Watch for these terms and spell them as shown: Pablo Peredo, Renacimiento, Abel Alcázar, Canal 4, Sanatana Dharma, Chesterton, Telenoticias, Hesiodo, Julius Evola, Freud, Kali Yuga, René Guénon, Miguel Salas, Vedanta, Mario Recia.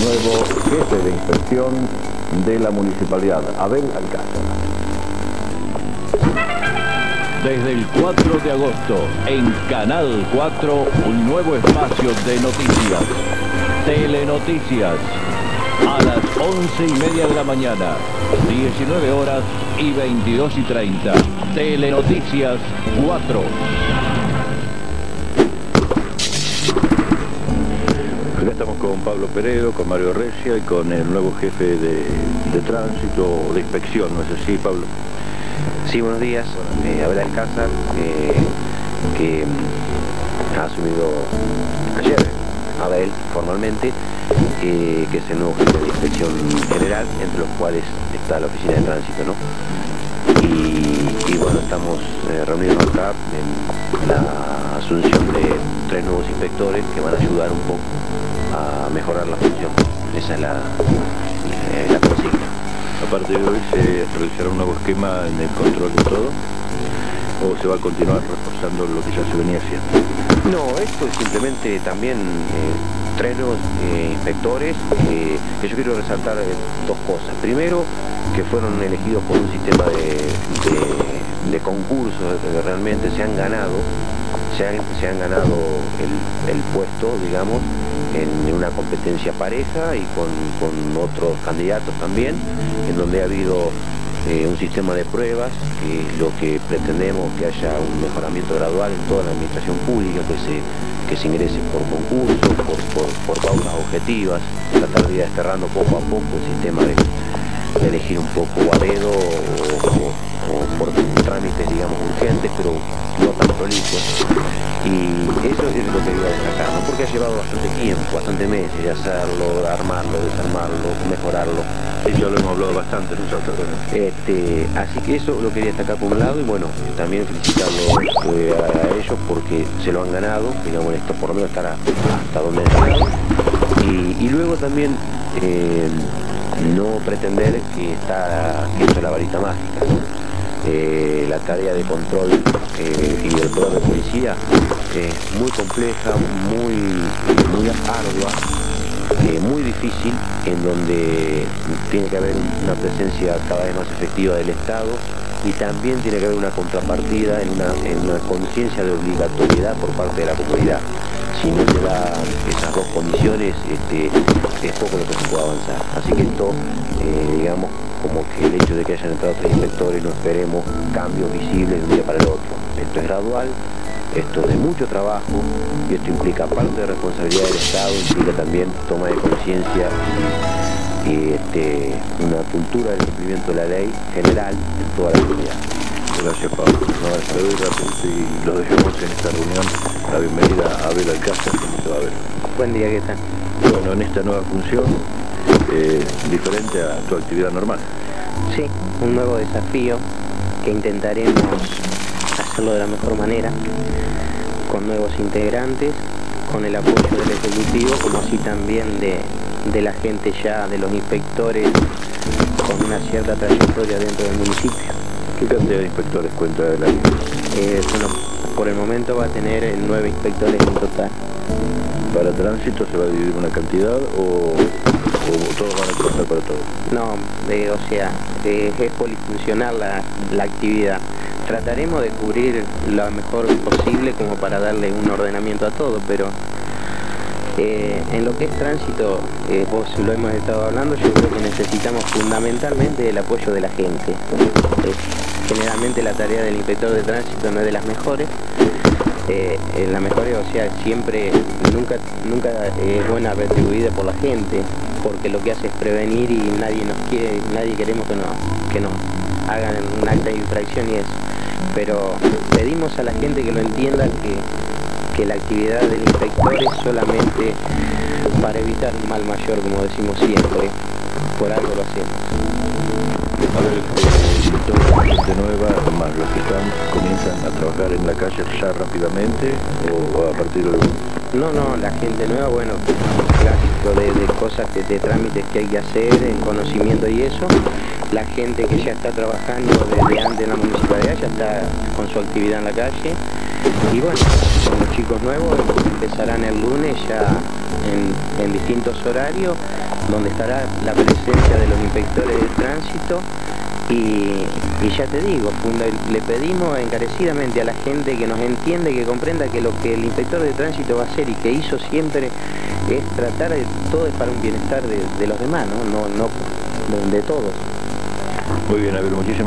el nuevo jefe de inspección de la municipalidad, Abel Alcázar. Desde el 4 de agosto, en Canal 4, un nuevo espacio de noticias, Telenoticias, a las 11:30 de la mañana, 19 horas y 22:30, Telenoticias 4. Acá estamos con Pablo Peredo, con Mario Recia y con el nuevo jefe de tránsito, de inspección, ¿no es así, Pablo? Sí, buenos días, Abel Alcázar, que ha asumido ayer, Abel, formalmente, que es el nuevo jefe de inspección general, entre los cuales está la oficina de tránsito, ¿no? Y bueno, estamos reunidos acá en la asunción de 3 nuevos inspectores que van a ayudar un poco a mejorar la función. Esa es la consigna. ¿A partir de hoy se realizará un nuevo esquema en el control de todo? ¿O se va a continuar reforzando lo que ya se venía haciendo? No, esto es simplemente también 3 nuevos inspectores, que yo quiero resaltar 2 cosas. Primero, que fueron elegidos por un sistema de concursos, realmente se han ganado el puesto, digamos, en una competencia pareja y con otros candidatos también, en donde ha habido un sistema de pruebas, que es lo que pretendemos, que haya un mejoramiento gradual en toda la administración pública, que se ingrese por concursos, por pautas objetivas, tratar de ir desterrando poco a poco el sistema de elegir un poco a dedo o por trámites, digamos, urgentes, pero no tan prolijos. Y eso es lo que iba a destacar, ¿no? Porque ha llevado bastante tiempo, bastante meses de hacerlo, armarlo, desarmarlo, mejorarlo. Y ya lo hemos hablado bastante nosotros. Así que eso lo quería destacar por un lado, y bueno, también felicitarlos a ellos porque se lo han ganado, digamos, esto por lo menos estará hasta donde está. Y luego también no pretender que esto es la varita mágica, ¿no? La tarea de control y del poder de policía es muy compleja, muy ardua, muy difícil, en donde tiene que haber una presencia cada vez más efectiva del Estado, y también tiene que haber una contrapartida en una conciencia de obligatoriedad por parte de la comunidad. Si no se da esas 2 condiciones, es poco lo que se puede avanzar. Así que esto, digamos, como que el hecho de que hayan entrado 3 inspectores, no esperemos cambios visibles de un día para el otro. Esto es gradual, esto es de mucho trabajo, y esto implica parte de responsabilidad del Estado, implica también toma de conciencia y una cultura del cumplimiento de la ley general en toda la comunidad. Gracias, Pablo. Y lo dejamos en esta reunión. La bienvenida a Abel Alcázar. ¿Cómo te va, Abel? Buen día, ¿qué tal? Bueno, en esta nueva función, diferente a tu actividad normal. Sí, un nuevo desafío que intentaremos hacerlo de la mejor manera, con nuevos integrantes, con el apoyo del Ejecutivo, como así también de la gente ya, de los inspectores, con una cierta trayectoria dentro del municipio. ¿Qué cantidad de inspectores cuenta de la ley? Bueno, por el momento va a tener 9 inspectores en total. ¿Para tránsito se va a dividir una cantidad o todos van a trabajar para todos? No, es polifuncional la actividad. Trataremos de cubrir lo mejor posible como para darle un ordenamiento a todo, pero en lo que es tránsito, vos lo hemos estado hablando, yo creo que necesitamos fundamentalmente el apoyo de la gente. Generalmente la tarea del inspector de tránsito no es de las mejores. La mejor, siempre, nunca es buena retribuida por la gente, porque lo que hace es prevenir y nadie queremos que nos hagan un acta de infracción y eso. Pero pedimos a la gente que lo entienda, que la actividad del inspector es solamente para evitar un mal mayor, como decimos siempre, por algo lo hacemos. A ver, de nueva, más los que comienzan a trabajar en la calle ya rápidamente, o a partir de algún... No, la gente nueva, bueno, clásico de cosas, de trámites que hay que hacer, en conocimiento y eso. La gente que ya está trabajando desde antes en la municipalidad, ya está con su actividad en la calle. Y bueno, los chicos nuevos empezarán el lunes ya en distintos horarios donde estará la presencia de los inspectores de tránsito. Y ya te digo, le pedimos encarecidamente a la gente que nos entiende, que comprenda que lo que el inspector de tránsito va a hacer y que hizo siempre es tratar de todo, es para un bienestar de los demás, ¿no? No de todos. Muy bien, Abel, muchísimas gracias.